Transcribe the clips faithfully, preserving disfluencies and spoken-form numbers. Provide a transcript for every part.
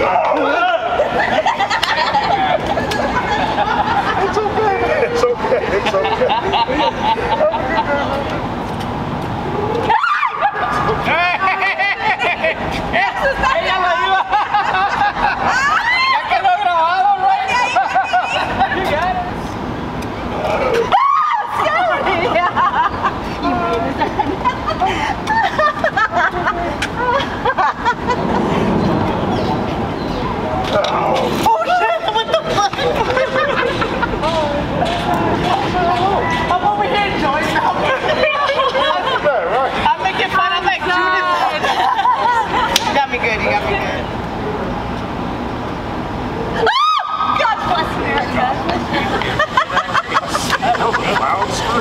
It's okay. It's okay. It's okay. It's okay.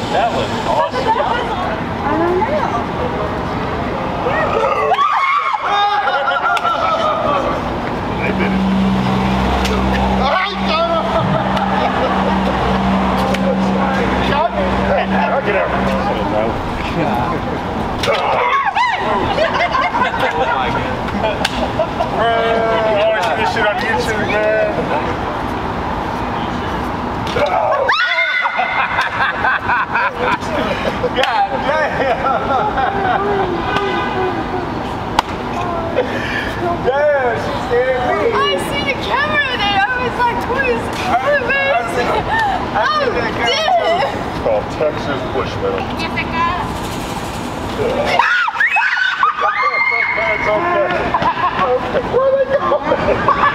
That was awesome. I don't know. They did it. I get out. Oh my God. Bro, I always see this shit on YouTube, man. God damn! Damn, she scared me! I see the camera there! I was like, what is this? Oh, damn! It's called Texas Bushman. It's okay. It's okay. Where they going?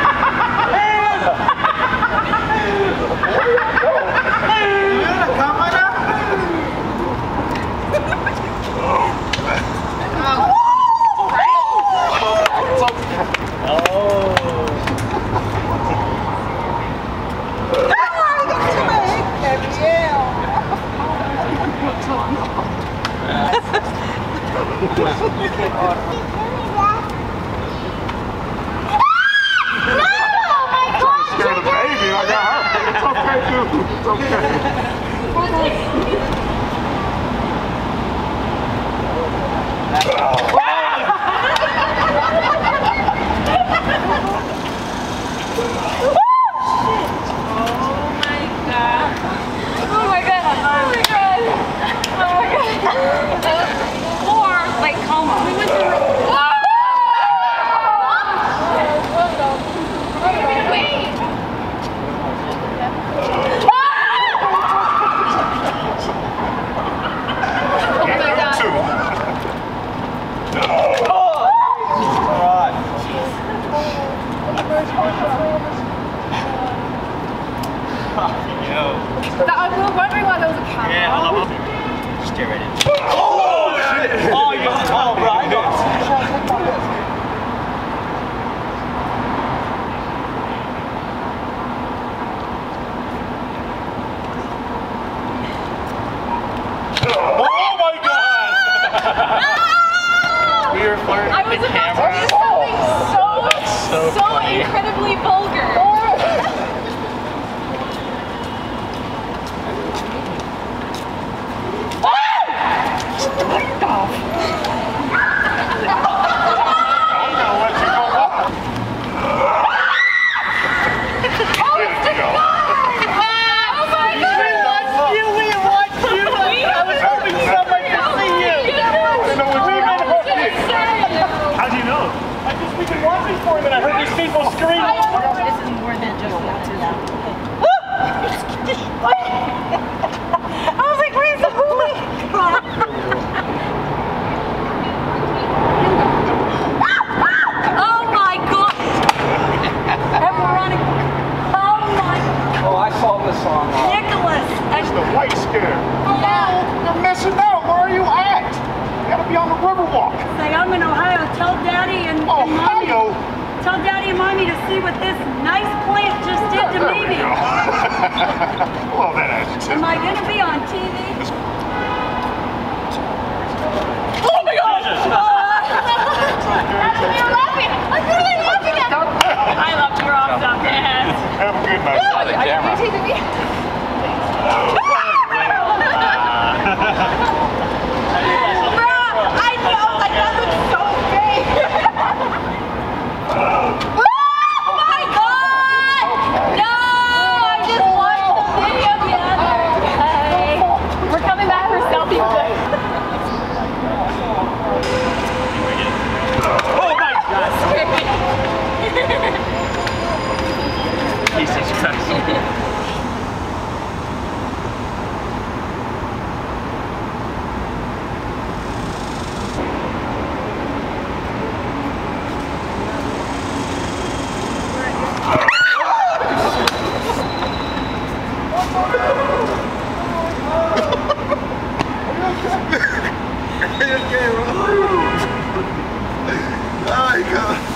my God.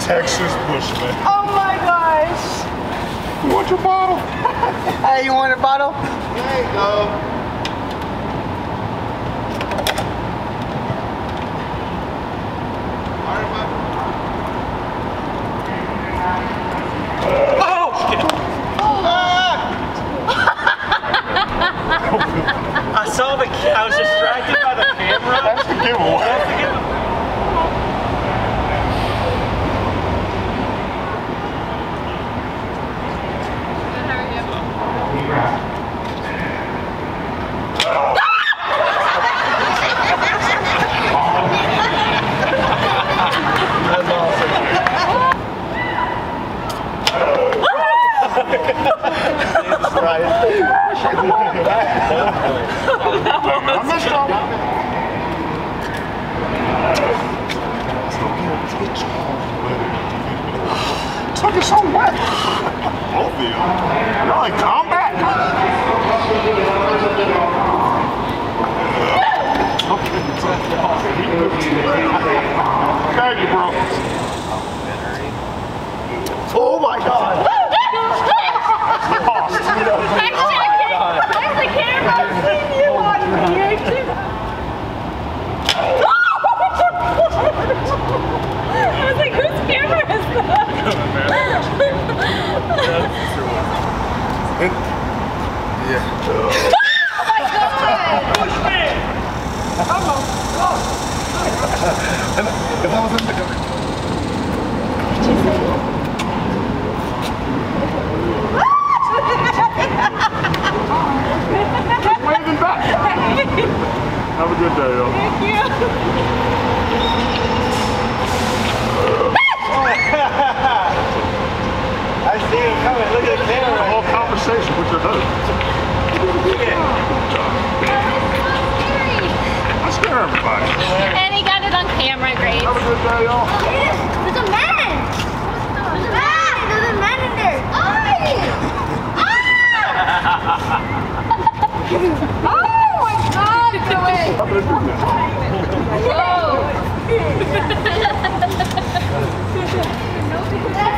Texas Bushman. Oh my gosh! You want your bottle? Hey, you want a bottle? There you go. Oh! Oh. I saw the. I was distracted by the camera. That's a giveaway. That's a giveaway. That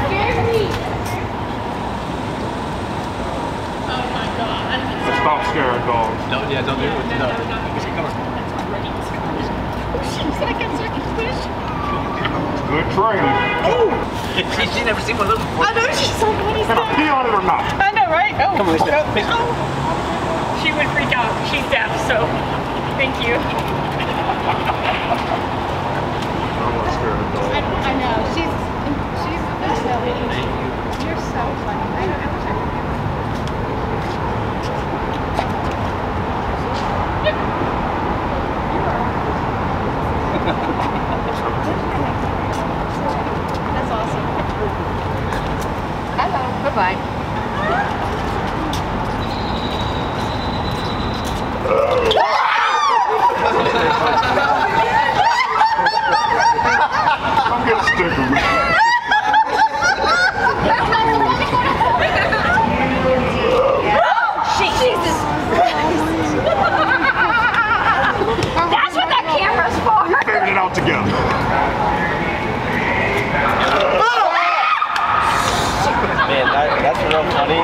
scared me. Yeah, don't do it. No, no, no. Come on. Second, second fish. Good training. Oh! She's she never seen one of those before. I know, she's so funny. Can I pee on it or not? I know, right? Oh. Come on, let's go. Oh. She would freak out. She's deaf, so thank you. I know, she's, she's the best lady. You're so funny. I don't know. That's awesome. Hello. Bye-bye. I'm gonna stick with me. Jesus Christ. That's what that camera's for. We figured it out together. Man, that, that's real funny.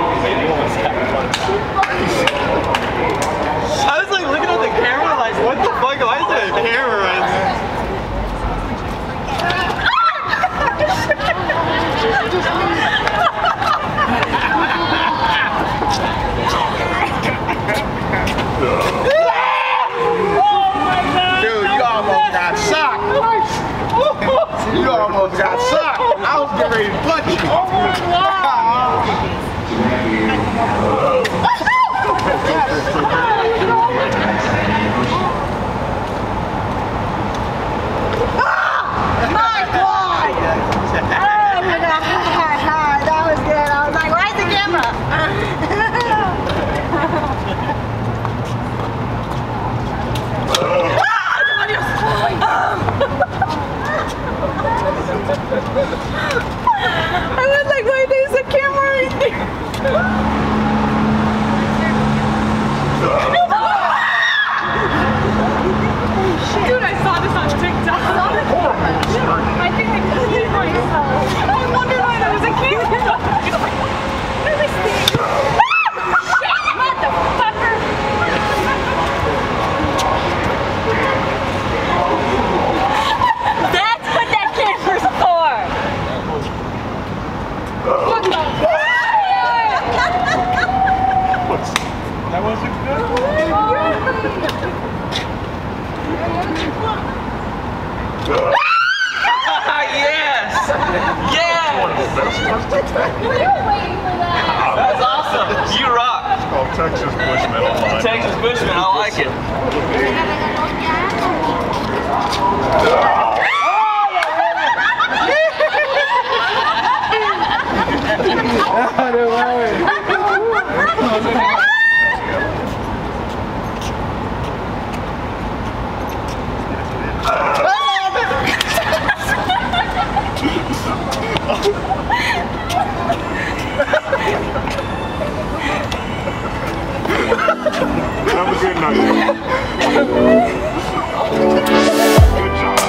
I was like looking at the camera like, what the fuck? Why is there a camera right there? Oh my God! Dude, you almost got sucked! You almost got sucked! I was getting ready to punch you! Oh my God! Texas Bushman online. Texas Bushman, I like it. I don't worry. Have a good night. Good job.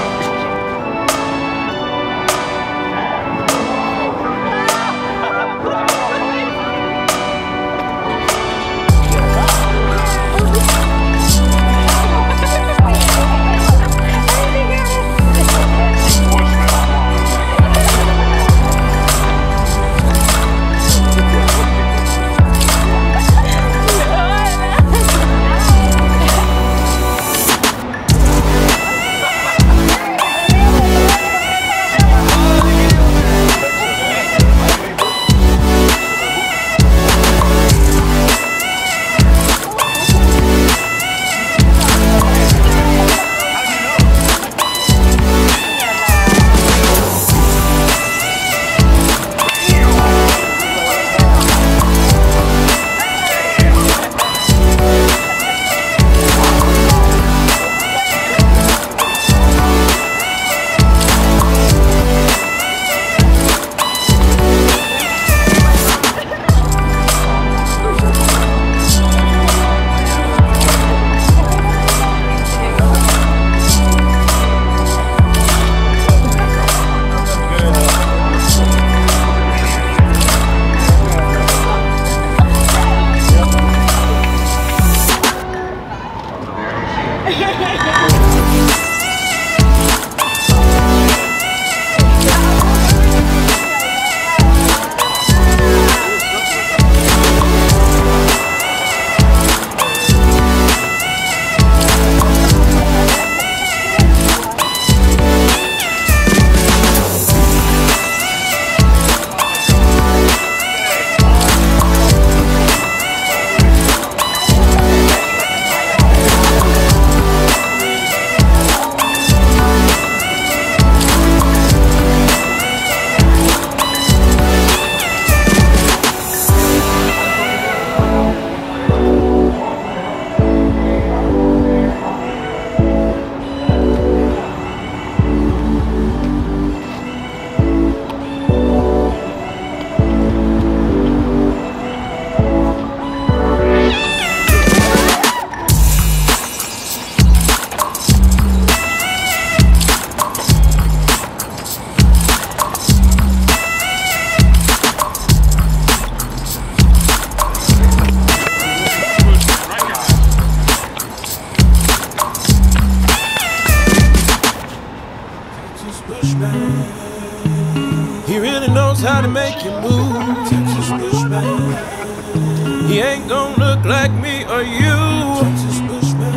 He ain't gonna look like me or you. Texas Bushman.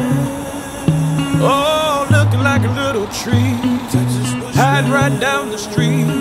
Oh, looking like a little tree. Hide right down the street.